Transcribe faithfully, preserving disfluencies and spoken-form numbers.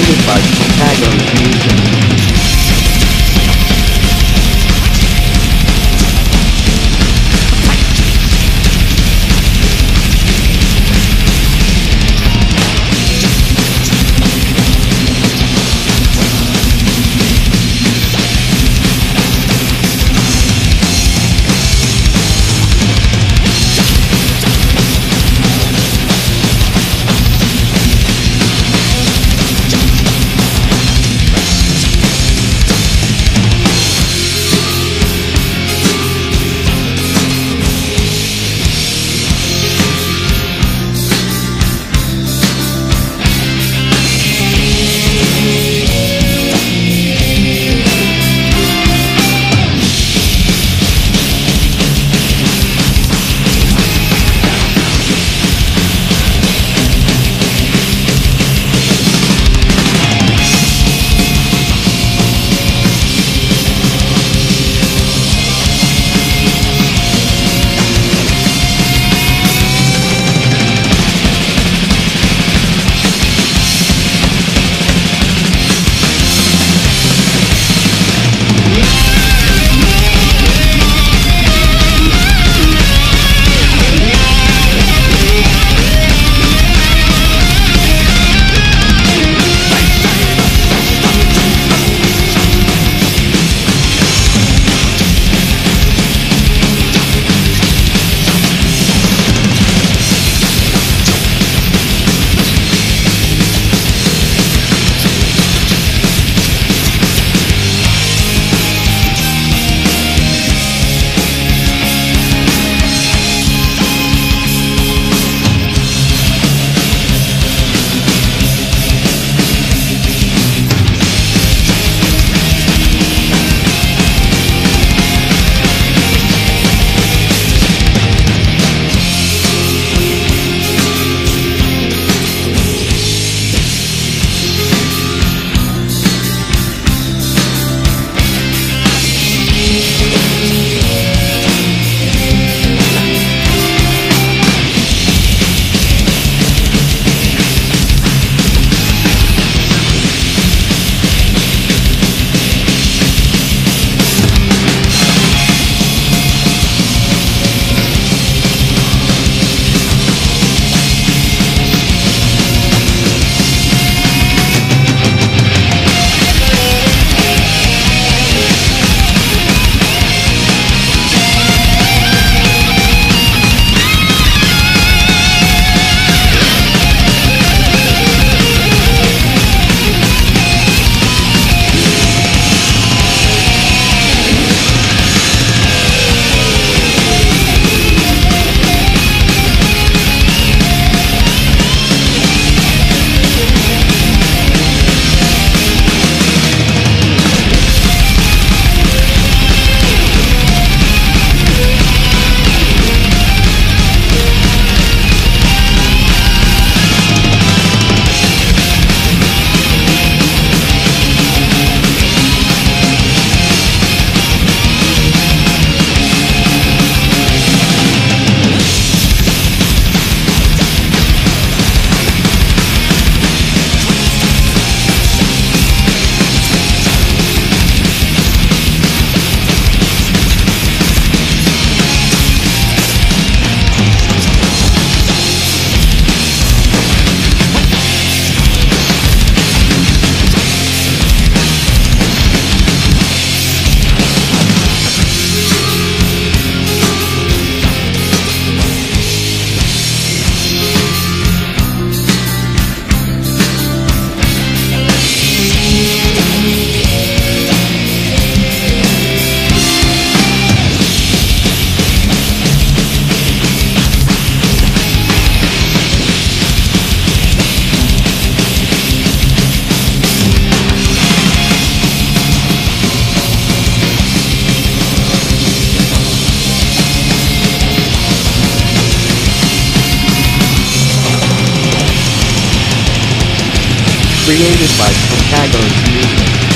created by Chicago Fusion. Created by Chicago Fusion.